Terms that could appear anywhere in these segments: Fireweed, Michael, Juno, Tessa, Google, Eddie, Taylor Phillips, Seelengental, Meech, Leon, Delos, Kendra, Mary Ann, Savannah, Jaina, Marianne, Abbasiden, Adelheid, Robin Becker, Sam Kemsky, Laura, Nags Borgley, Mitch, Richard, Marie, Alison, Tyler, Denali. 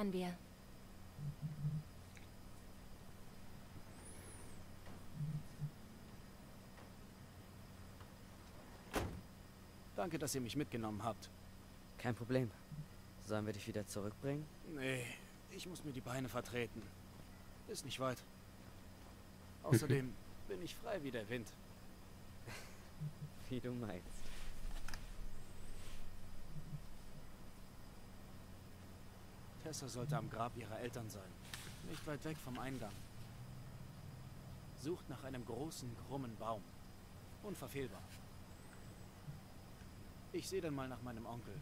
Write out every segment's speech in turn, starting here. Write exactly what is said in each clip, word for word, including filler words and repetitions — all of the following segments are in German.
feiern wir. Danke, dass ihr mich mitgenommen habt. Kein Problem. Sollen wir dich wieder zurückbringen? Nee, ich muss mir die Beine vertreten. Ist nicht weit. Außerdem bin ich frei wie der Wind. Wie du meinst. Tessa sollte am Grab ihrer Eltern sein. Nicht weit weg vom Eingang. Sucht nach einem großen, krummen Baum. Unverfehlbar. Ich sehe dann mal nach meinem Onkel.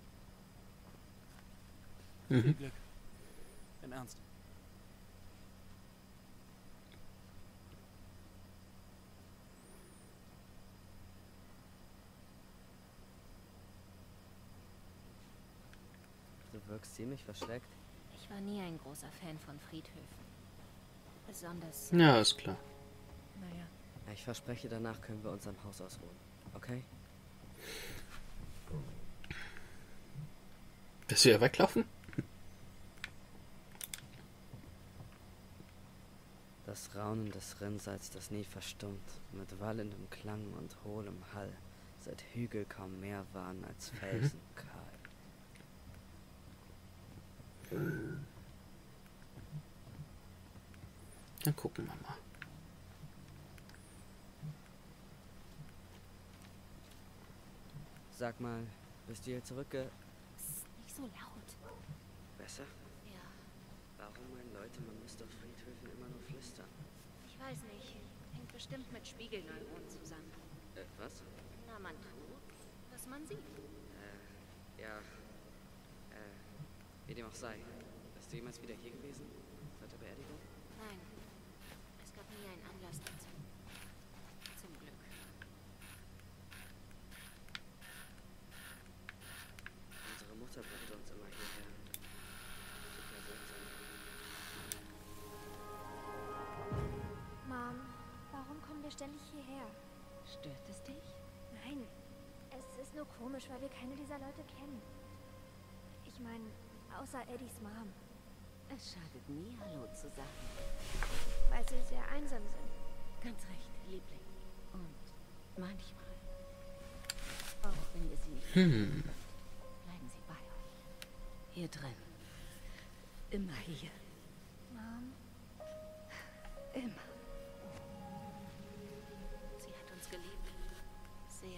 Mhm. Viel Glück. Im Ernst. Du wirkst ziemlich verschreckt. Ich war nie ein großer Fan von Friedhöfen. Besonders... Ja, ist klar. Naja. Ich verspreche, danach können wir uns am Haus ausruhen. Okay? Willst du ja weglaufen? Das Raunen des Rinnsals, das nie verstummt, mit wallendem Klang und hohlem Hall, seit Hügel kaum mehr waren als Felsen kahl. Dann gucken wir mal. Sag mal, bist du hier zurückge... So laut. Besser? Ja. Warum meinen Leute, man müsste auf Friedhöfen immer nur flüstern? Ich weiß nicht. Hängt bestimmt mit Spiegelneuronen zusammen. Äh, was? Na, man tut, was man sieht. Äh, ja. Äh, wie dem auch sei. Bist du jemals wieder hier gewesen? Seit der Beerdigung? Nein. Es gab nie einen Anlass dazu. Zum Glück. Unsere Mutter brachte uns immer hierher. Die Person sein. Mom, warum kommen wir ständig hierher? Stört es dich? Nein, es ist nur komisch, weil wir keine dieser Leute kennen. Ich meine, außer Eddies Mom. Es schadet nie, Hallo zu sagen. Weil sie sehr einsam sind. Ganz recht, Liebling. Und manchmal, auch wenn ihr sie nicht hm. Hier drin. Immer hier. Mom. Immer. Sie hat uns geliebt. Sehr.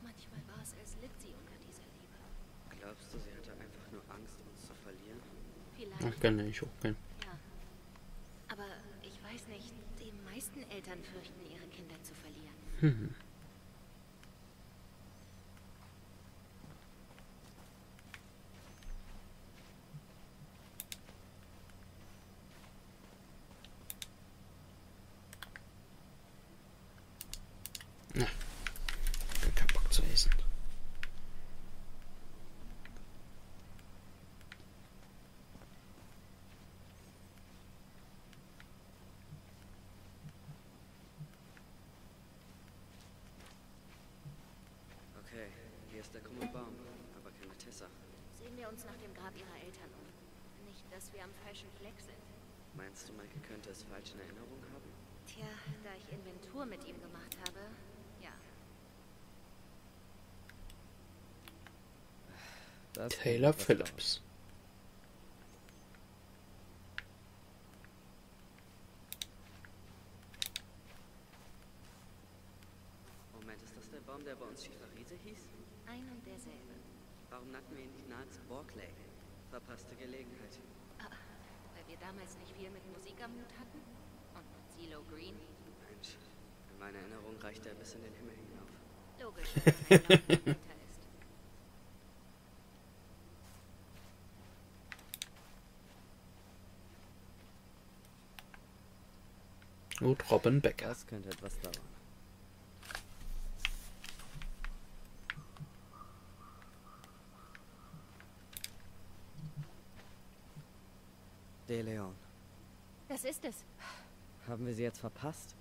Manchmal war es, als litt sie unter dieser Liebe. Glaubst du, sie hatte einfach nur Angst, uns zu verlieren? Vielleicht. Das kann ich auch kennen. Ja. Aber ich weiß nicht, die meisten Eltern fürchten, ihre Kinder zu verlieren. Hm. Der krumme Baum, aber keine Tessa. Sehen wir uns nach dem Grab ihrer Eltern um. Nicht, dass wir am falschen Fleck sind. Meinst du, Michael könnte es falsch in Erinnerung haben? Tja, da ich Inventur mit ihm gemacht habe, ja. Das Taylor Phillips. Moment, ist das der Baum, der bei uns Schieferriese hieß? Ein und derselbe. Warum nannten wir ihn nicht Nags Borgley? Verpasste Gelegenheit. Ah, weil wir damals nicht viel mit Musik am Hut hatten? Und mit Silo Green? Mensch, in meiner Erinnerung reicht er bis in den Himmel hinauf. Logisch, wenn man ein Lauter ist. Gut, Robin Becker. Das könnte etwas dauern. De Leon. Das ist es. Haben wir sie jetzt verpasst?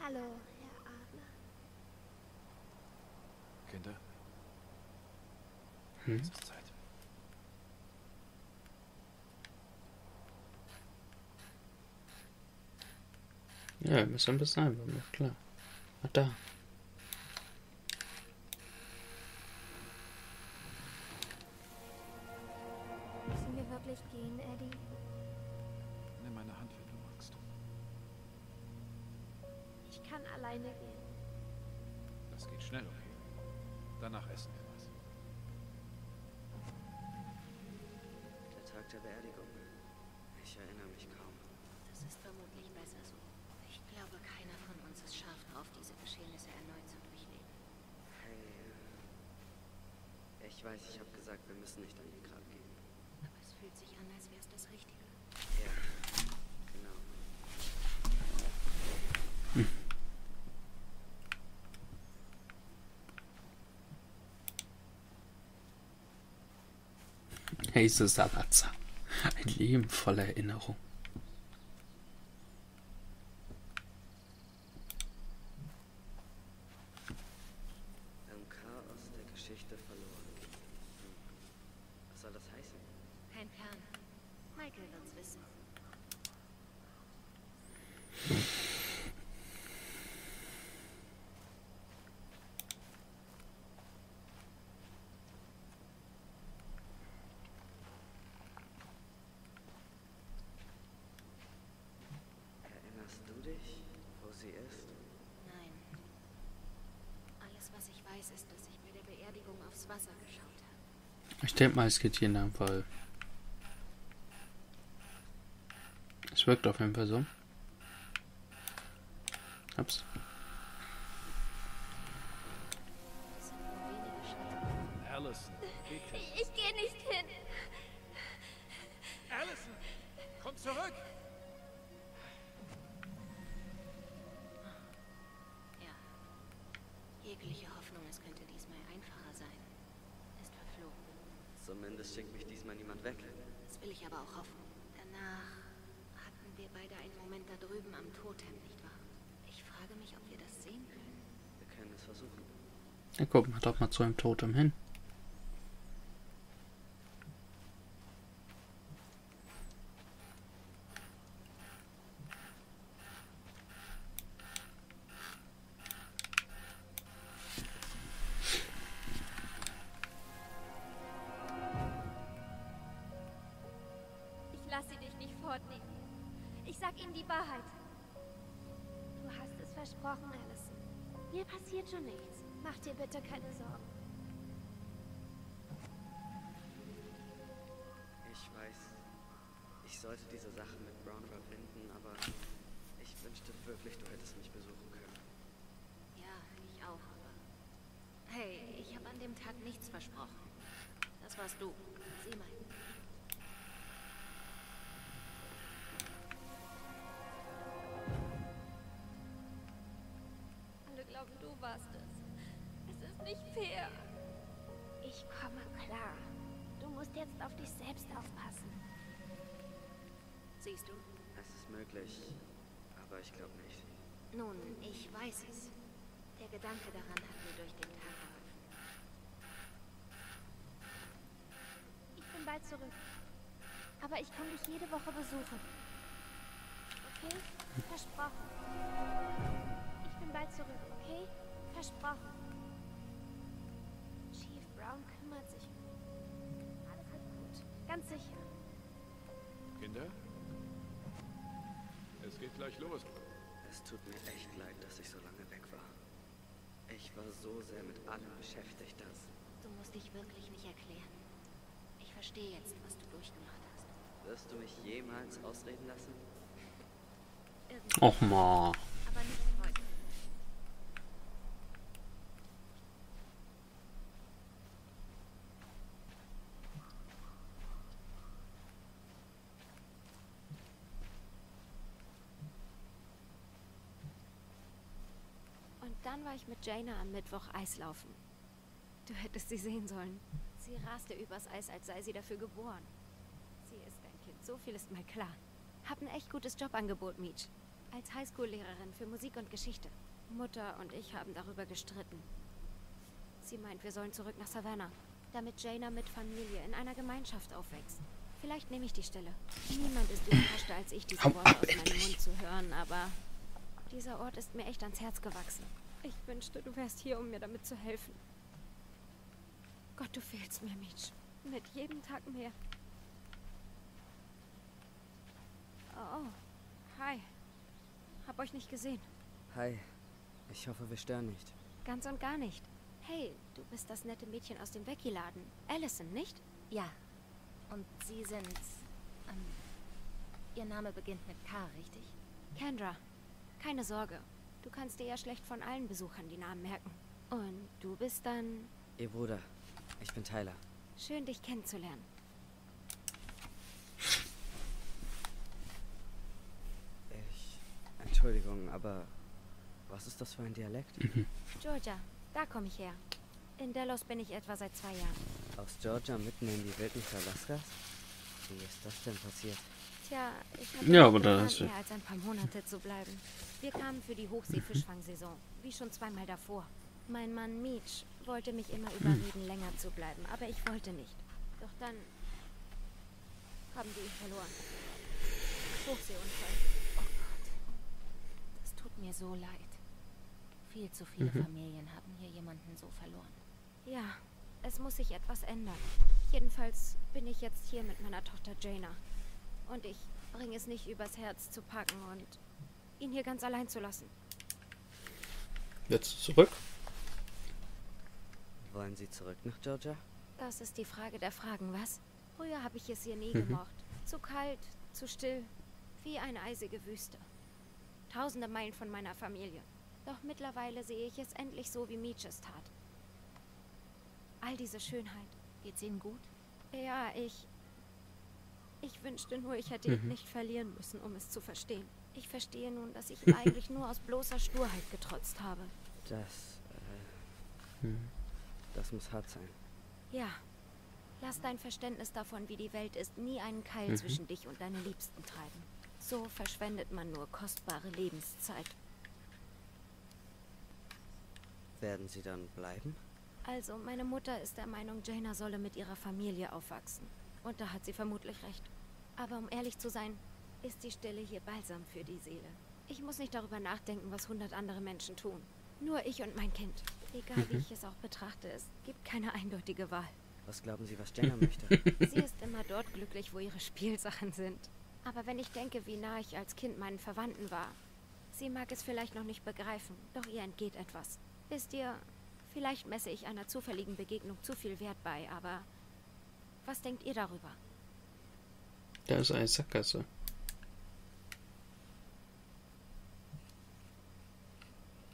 Hallo, Herr Adler. Hm? Ja, wir müssen ein bisschen einbauen, klar. Ach, da. Müssen wir wirklich gehen, Eddie? Nimm meine Hand, wenn du magst. Ich kann alleine gehen. Das geht schnell, okay? Danach essen wir was. Der Tag der Beerdigung. Ich erinnere mich kaum. Das ist vermutlich besser so. Ich glaube, keiner von uns ist scharf drauf, diese Geschehnisse erneut zu durchleben. Hey, ich weiß, ich habe gesagt, wir müssen nicht an den Grab gehen. Aber es fühlt sich an, als wäre es das Richtige. Ja, genau. Hm. Hey, Sabazza. Ein Leben voller Erinnerung. Ist, dass ich bei der Beerdigung aufs Wasser geschaut habe. Ich denke mal, es geht hier in einem Fall. Es wirkt auf jeden Fall so. Ups. Alison, ich gehe nicht hin. Alison, komm zurück. Jegliche Hoffnung, es könnte diesmal einfacher sein, ist verflogen. Zumindest schickt mich diesmal niemand weg. Das will ich aber auch hoffen. Danach hatten wir beide einen Moment da drüben am Totem, nicht wahr? Ich frage mich, ob wir das sehen können. Wir können es versuchen. Ja, guck mal doch mal zu einem Totem hin. Ich sag ihm die Wahrheit. Du hast es versprochen, Alison. Mir passiert schon nichts. Mach dir bitte keine Sorgen. Ich weiß, ich sollte diese Sache mit Brown überwinden, aber ich wünschte wirklich, du hättest mich besuchen können. Ja, ich auch, aber... Hey, ich habe an dem Tag nichts versprochen. Das warst du. Sieh mal. Du warst es. Es ist nicht fair. Ich komme klar. Du musst jetzt auf dich selbst aufpassen. Siehst du? Es ist möglich, aber ich glaube nicht. Nun, ich weiß es. Der Gedanke daran hat mir durch den Tag geholfen. Ich bin bald zurück. Aber ich kann dich jede Woche besuchen. Okay? Versprochen. Bald zurück, okay? Versprochen. Chief Brown kümmert sich um mich. Alles wird gut. Ganz sicher. Kinder? Es geht gleich los. Es tut mir echt leid, dass ich so lange weg war. Ich war so sehr mit allem beschäftigt, dass... Du musst dich wirklich nicht erklären. Ich verstehe jetzt, was du durchgemacht hast. Wirst du mich jemals ausreden lassen? Och ma. Aber nicht heute. Dann war ich mit Jaina am Mittwoch Eislaufen. Du hättest sie sehen sollen. Sie raste übers Eis, als sei sie dafür geboren. Sie ist ein Kind, so viel ist mal klar. Hab ein echt gutes Jobangebot, Meech. Als Highschool-Lehrerin für Musik und Geschichte. Mutter und ich haben darüber gestritten. Sie meint, wir sollen zurück nach Savannah. damit Jaina mit Familie in einer Gemeinschaft aufwächst. Vielleicht nehme ich die Stelle. Niemand ist überraschter, als ich diese Worte aus meinem Mund zu hören, aber dieser Ort ist mir echt ans Herz gewachsen. Ich wünschte, du wärst hier, um mir damit zu helfen. Gott, du fehlst mir, Mitch. Mit jedem Tag mehr. Oh, hi. Hab euch nicht gesehen. Hi. Ich hoffe, wir stören nicht. Ganz und gar nicht. Hey, du bist das nette Mädchen aus dem Becky-Laden. Alison, nicht? Ja. Und Sie sind... Ähm, ihr Name beginnt mit K, richtig? Kendra. Keine Sorge. Du kannst dir ja schlecht von allen Besuchern die Namen merken. Und du bist dann... Ihr Bruder. Ich bin Tyler. Schön, dich kennenzulernen. Ich... Entschuldigung, aber... Was ist das für ein Dialekt? Mhm. Georgia. Da komme ich her. In Delos bin ich etwa seit zwei Jahren. Aus Georgia mitten in die Wildnis Alaskas? Wie ist das denn passiert? Tja, ich habe ja, nicht mehr als ein paar Monate zu bleiben. Wir kamen für die Hochseefischfangsaison, wie schon zweimal davor. Mein Mann Meech wollte mich immer überreden, länger zu bleiben, aber ich wollte nicht. Doch dann haben wir ihn verloren. Hochseeunfall. Oh Gott, das tut mir so leid. Viel zu viele mhm. Familien haben hier jemanden so verloren. Ja, es muss sich etwas ändern. Jedenfalls bin ich jetzt hier mit meiner Tochter Jaina. Und ich bringe es nicht übers Herz zu packen und ihn hier ganz allein zu lassen. Jetzt zurück. Wollen Sie zurück nach Georgia? Das ist die Frage der Fragen, was? Früher habe ich es hier nie mhm. gemocht. Zu kalt, zu still, wie eine eisige Wüste. Tausende Meilen von meiner Familie. Doch mittlerweile sehe ich es endlich so, wie Mitch es tat. All diese Schönheit. Geht's Ihnen gut? Ja, ich... Ich wünschte nur, ich hätte mhm. ihn nicht verlieren müssen, um es zu verstehen. Ich verstehe nun, dass ich ihm eigentlich nur aus bloßer Sturheit getrotzt habe. Das... Äh, mhm. Das muss hart sein. Ja. Lass dein Verständnis davon, wie die Welt ist, nie einen Keil mhm. zwischen dich und deine Liebsten treiben. So verschwendet man nur kostbare Lebenszeit. Werden Sie dann bleiben? Also, meine Mutter ist der Meinung, Jaina solle mit ihrer Familie aufwachsen. Und da hat sie vermutlich recht. Aber um ehrlich zu sein, ist die Stille hier balsam für die Seele. Ich muss nicht darüber nachdenken, was hundert andere Menschen tun. Nur ich und mein Kind. Egal mhm. wie ich es auch betrachte, es gibt keine eindeutige Wahl. Was glauben Sie, was Jaina möchte? Sie ist immer dort glücklich, wo ihre Spielsachen sind. Aber wenn ich denke, wie nah ich als Kind meinen Verwandten war, sie mag es vielleicht noch nicht begreifen, doch ihr entgeht etwas. Wisst ihr, vielleicht messe ich einer zufälligen Begegnung zu viel Wert bei, aber was denkt ihr darüber? Da ist eine Sackgasse.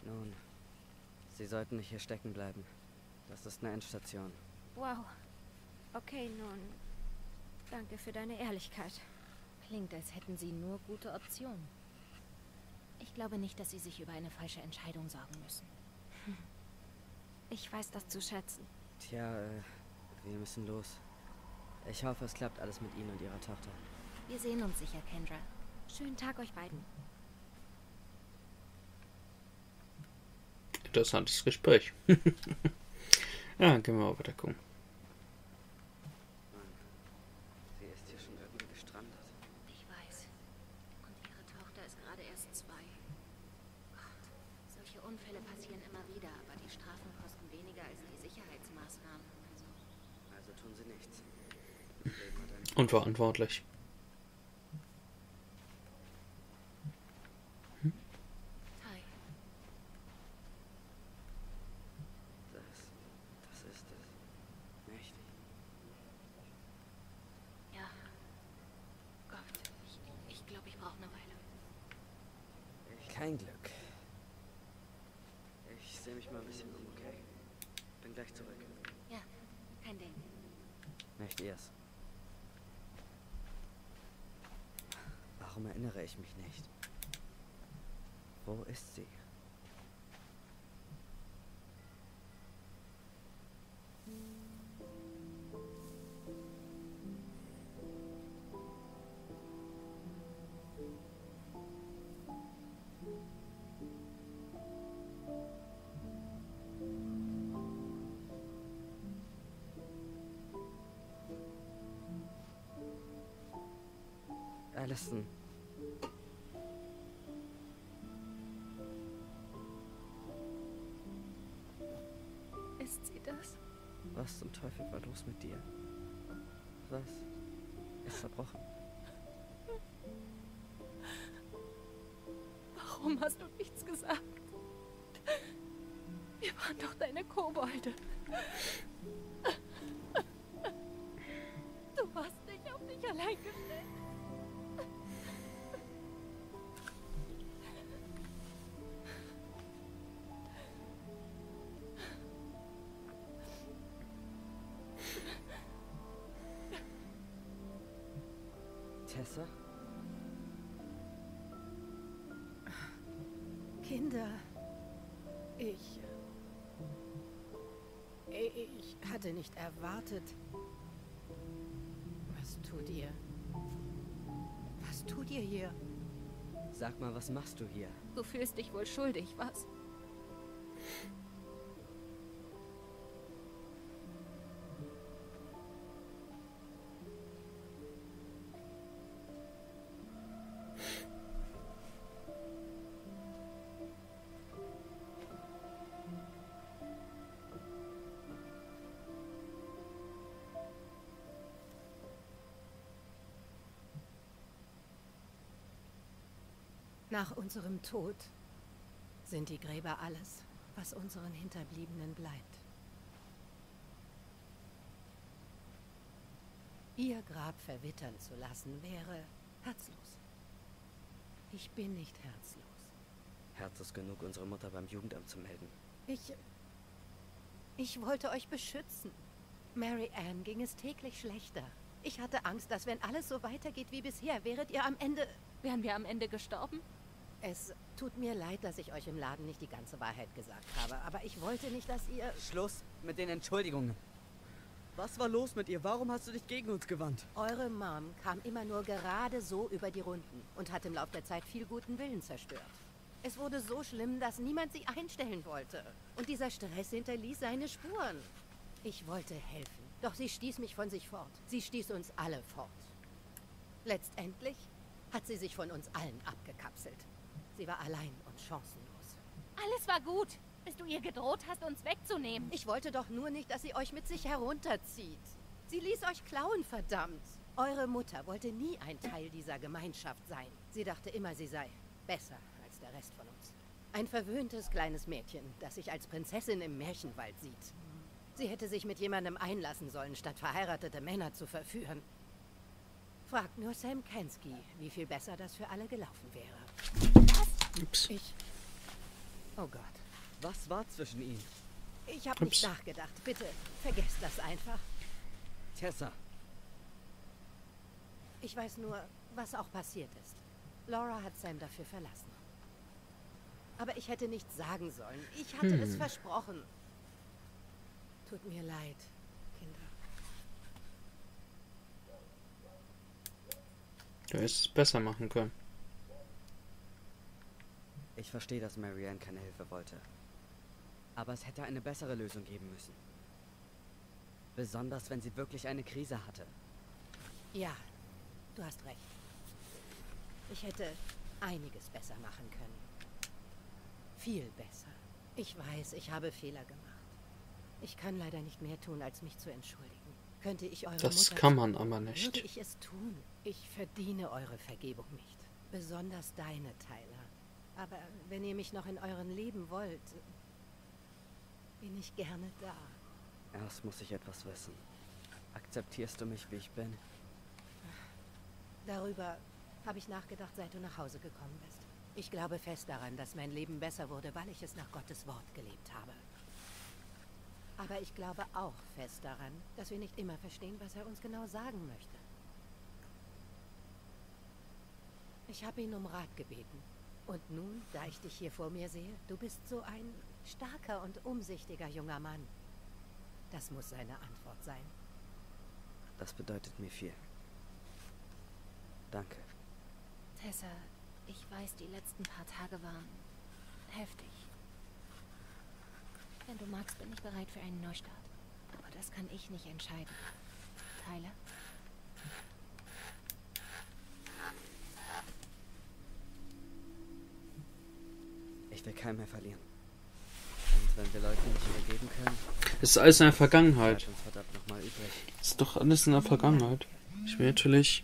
Nun, Sie sollten nicht hier stecken bleiben. Das ist eine Endstation. Wow. Okay, nun, danke für deine Ehrlichkeit. Klingt, als hätten Sie nur gute Optionen. Ich glaube nicht, dass Sie sich über eine falsche Entscheidung sorgen müssen. Ich weiß das zu schätzen. Tja, äh, wir müssen los. Ich hoffe, es klappt alles mit Ihnen und Ihrer Tochter. Wir sehen uns sicher, Kendra. Schönen Tag euch beiden. Interessantes Gespräch. Ja, gehen wir mal weiter gucken. Mann, sie ist hier schon irgendwie gestrandet. Ich weiß. Und Ihre Tochter ist gerade erst zwei. Solche Unfälle passieren immer wieder, aber die Strafen kosten weniger als die Sicherheitsmaßnahmen. Also, also tun sie nichts. Unverantwortlich. Hm? Hi. Das, das ist es. Mächtig. Ja. Gott, ich, ich glaube, ich brauche eine Weile. Kein Glück. Ich sehe mich mal ein bisschen um, okay? Bin gleich zurück. Ja, kein Ding. Nicht erst. Warum erinnere ich mich nicht? Wo ist sie? Alison. Ist sie das? Was zum Teufel war los mit dir? Was ist zerbrochen? Warum hast du nichts gesagt? Wir waren doch deine Kobolde. Du warst nicht auf dich allein gestellt. Tessa? Kinder, ich... Ich hatte nicht erwartet... Was tut ihr? Was tut ihr hier? Sag mal, was machst du hier? Du fühlst dich wohl schuldig, was? Nach unserem Tod sind die Gräber alles, was unseren Hinterbliebenen bleibt. Ihr Grab verwittern zu lassen, wäre herzlos. Ich bin nicht herzlos. Herz ist genug, unsere Mutter beim Jugendamt zu melden. Ich... Ich wollte euch beschützen. Mary Ann ging es täglich schlechter. Ich hatte Angst, dass wenn alles so weitergeht wie bisher, wäret ihr am Ende... Wären wir am Ende gestorben? Es tut mir leid, dass ich euch im Laden nicht die ganze Wahrheit gesagt habe, aber ich wollte nicht, dass ihr... Schluss mit den Entschuldigungen. Was war los mit ihr? Warum hast du dich gegen uns gewandt? Eure Mom kam immer nur gerade so über die Runden und hat im Lauf der Zeit viel guten Willen zerstört. Es wurde so schlimm, dass niemand sie einstellen wollte. Und dieser Stress hinterließ seine Spuren. Ich wollte helfen, doch sie stieß mich von sich fort. Sie stieß uns alle fort. Letztendlich... hat sie sich von uns allen abgekapselt. Sie war allein und chancenlos. Alles war gut, bis du ihr gedroht hast, uns wegzunehmen. Ich wollte doch nur nicht, dass sie euch mit sich herunterzieht. Sie ließ euch klauen, verdammt. Eure Mutter wollte nie ein Teil dieser Gemeinschaft sein. Sie dachte immer, sie sei besser als der Rest von uns. Ein verwöhntes kleines Mädchen, das sich als Prinzessin im Märchenwald sieht. Sie hätte sich mit jemandem einlassen sollen, statt verheiratete Männer zu verführen. Fragt nur Sam Kemsky, wie viel besser das für alle gelaufen wäre. Was? Ups. Ich... Oh Gott. Was war zwischen ihnen? Ich habe nicht nachgedacht. Bitte, vergesst das einfach. Tessa. Ich weiß nur, was auch passiert ist. Laura hat Sam dafür verlassen. Aber ich hätte nichts sagen sollen. Ich hatte hm. es versprochen. Tut mir leid. Du hättest es besser machen können. Ich verstehe, dass Marianne keine Hilfe wollte. Aber es hätte eine bessere Lösung geben müssen. Besonders, wenn sie wirklich eine Krise hatte. Ja, du hast recht. Ich hätte einiges besser machen können. Viel besser. Ich weiß, ich habe Fehler gemacht. Ich kann leider nicht mehr tun, als mich zu entschuldigen. Könnte ich eure das Mutter kann man aber nicht. Würde ich es tun? Ich verdiene eure Vergebung nicht. Besonders deine, Tyler. Aber wenn ihr mich noch in euren Leben wollt, bin ich gerne da. Erst muss ich etwas wissen. Akzeptierst du mich, wie ich bin? Darüber habe ich nachgedacht, seit du nach Hause gekommen bist. Ich glaube fest daran, dass mein Leben besser wurde, weil ich es nach Gottes Wort gelebt habe. Aber ich glaube auch fest daran, dass wir nicht immer verstehen, was er uns genau sagen möchte. Ich habe ihn um Rat gebeten. Und nun, da ich dich hier vor mir sehe, du bist so ein starker und umsichtiger junger Mann. Das muss seine Antwort sein. Das bedeutet mir viel. Danke. Tessa, ich weiß, die letzten paar Tage waren heftig. Wenn du magst, bin ich bereit für einen Neustart. Aber das kann ich nicht entscheiden. Tyler? Ich will keinen mehr verlieren. Und wenn wir Leute nicht übergeben können... Es ist alles in der Vergangenheit. Es ist doch alles in der Vergangenheit. Ich will natürlich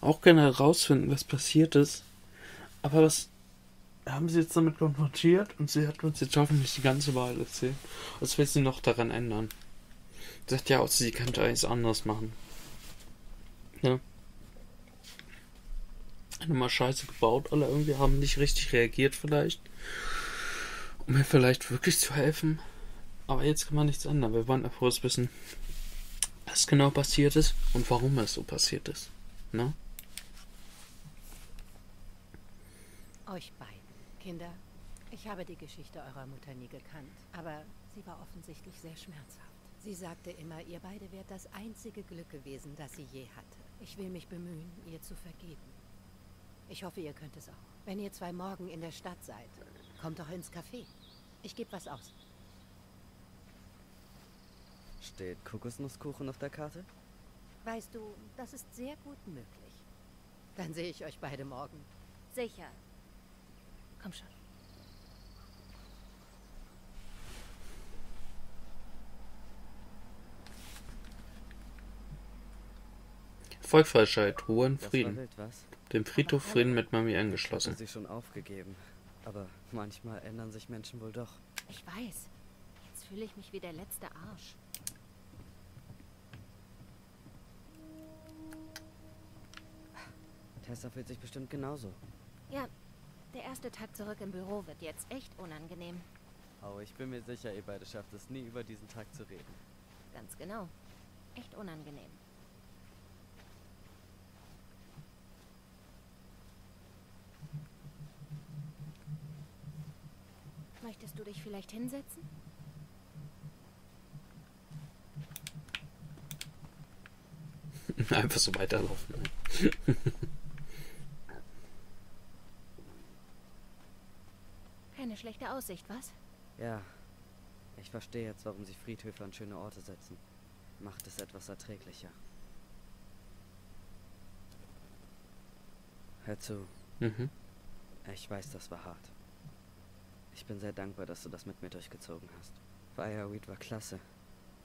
auch gerne herausfinden, was passiert ist. Aber das haben sie jetzt damit konfrontiert und sie hat uns jetzt hoffentlich die ganze Wahrheit erzählt. Was will sie noch daran ändern? Sie sagt ja auch, sie könnte alles anders machen. Ja. Nochmal scheiße gebaut, alle irgendwie haben nicht richtig reagiert vielleicht. Um mir vielleicht wirklich zu helfen. Aber jetzt kann man nichts ändern. Wir wollen einfach bloß wissen, was genau passiert ist und warum es so passiert ist. Ne? Euch beiden. Kinder, ich habe die Geschichte eurer Mutter nie gekannt, aber sie war offensichtlich sehr schmerzhaft. Sie sagte immer, ihr beide wärt das einzige Glück gewesen, das sie je hatte. Ich will mich bemühen, ihr zu vergeben. Ich hoffe, ihr könnt es auch. Wenn ihr zwei morgen in der Stadt seid, kommt doch ins Café. Ich gebe was aus. Steht Kokosnusskuchen auf der Karte? Weißt du, das ist sehr gut möglich. Dann sehe ich euch beide morgen. Sicher. Komm schon. Volksfreiheit, Ruhe und Frieden. Dem Friedhof Frieden mit Mami angeschlossen. Sie schon aufgegeben, aber manchmal ändern sich Menschen wohl doch. Ich weiß. Jetzt fühle ich mich wie der letzte Arsch. Tessa fühlt sich bestimmt genauso. Ja, der erste Tag zurück im Büro wird jetzt echt unangenehm. Oh, ich bin mir sicher, ihr beide schafft es nie, über diesen Tag zu reden. Ganz genau. Echt unangenehm. Möchtest du dich vielleicht hinsetzen? Einfach so weiterlaufen. Keine schlechte Aussicht, was? Ja. Ich verstehe jetzt, warum sich Friedhöfe an schöne Orte setzen. Macht es etwas erträglicher. Hör zu. Mhm. Ich weiß, das war hart. Ich bin sehr dankbar, dass du das mit mir durchgezogen hast. Fireweed war klasse,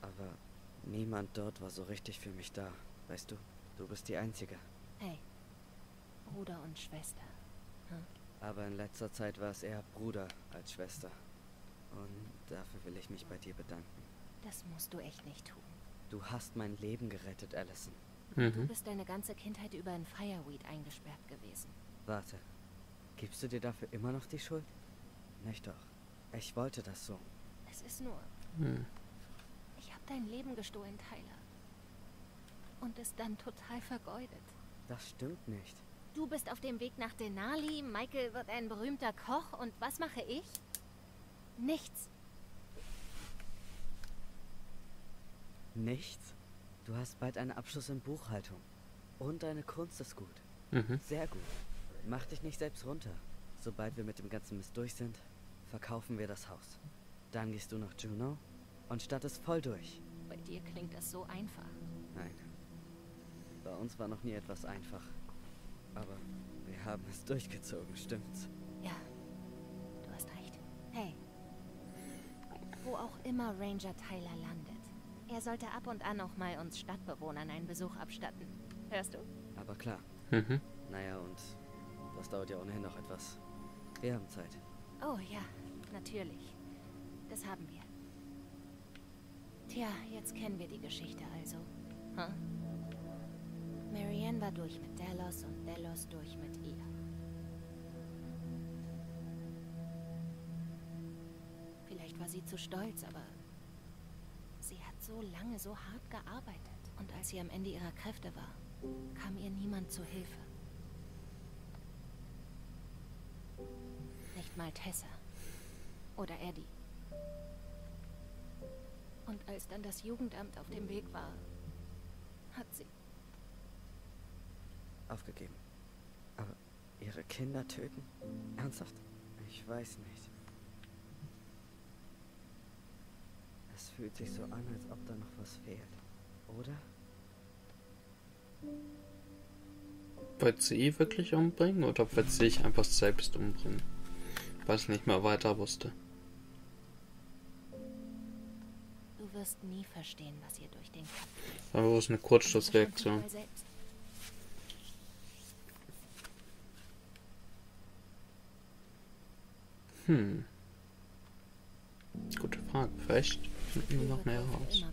aber niemand dort war so richtig für mich da. Weißt du, du bist die Einzige. Hey, Bruder und Schwester. Hm? Aber in letzter Zeit war es eher Bruder als Schwester. Und dafür will ich mich bei dir bedanken. Das musst du echt nicht tun. Du hast mein Leben gerettet, Alison. Mhm. Du bist deine ganze Kindheit über in Fireweed eingesperrt gewesen. Warte, gibst du dir dafür immer noch die Schuld? Nicht doch. Ich wollte das so. Es ist nur... Hm. Ich habe dein Leben gestohlen, Tyler. Und es dann total vergeudet. Das stimmt nicht. Du bist auf dem Weg nach Denali, Michael wird ein berühmter Koch und was mache ich? Nichts. Nichts? Du hast bald einen Abschluss in Buchhaltung. Und deine Kunst ist gut. Mhm. Sehr gut. Mach dich nicht selbst runter. Sobald wir mit dem ganzen Mist durch sind, verkaufen wir das Haus. Dann gehst du nach Juno und Stadt ist voll durch. Bei dir klingt das so einfach. Nein. Bei uns war noch nie etwas einfach. Aber wir haben es durchgezogen, stimmt's? Ja, du hast recht. Hey, wo auch immer Ranger Tyler landet, er sollte ab und an auch mal uns Stadtbewohnern einen Besuch abstatten. Hörst du? Aber klar. Mhm. Naja, und das dauert ja ohnehin noch etwas. Wir haben Zeit. Oh ja, natürlich. Das haben wir. Tja, jetzt kennen wir die Geschichte also. Huh? Mary Ann war durch mit Delos und Delos durch mit ihr. Vielleicht war sie zu stolz, aber sie hat so lange so hart gearbeitet. Und als sie am Ende ihrer Kräfte war, kam ihr niemand zu Hilfe. Nicht mal Tessa oder Eddie. Und als dann das Jugendamt auf dem Weg war, hat sie... aufgegeben. Aber ihre Kinder töten? Ernsthaft? Ich weiß nicht. Es fühlt sich so an, als ob da noch was fehlt. Oder? Wollt sie eh wirklich umbringen oder wollt sie sich einfach selbst umbringen? weil ich nicht mehr weiter wusste. Du wirst nie verstehen, was ihr durch den Kopf geht. Aber das ist eine Kurzschlussreaktion. Hm. Gute Frage. Vielleicht finden wir noch mehr raus.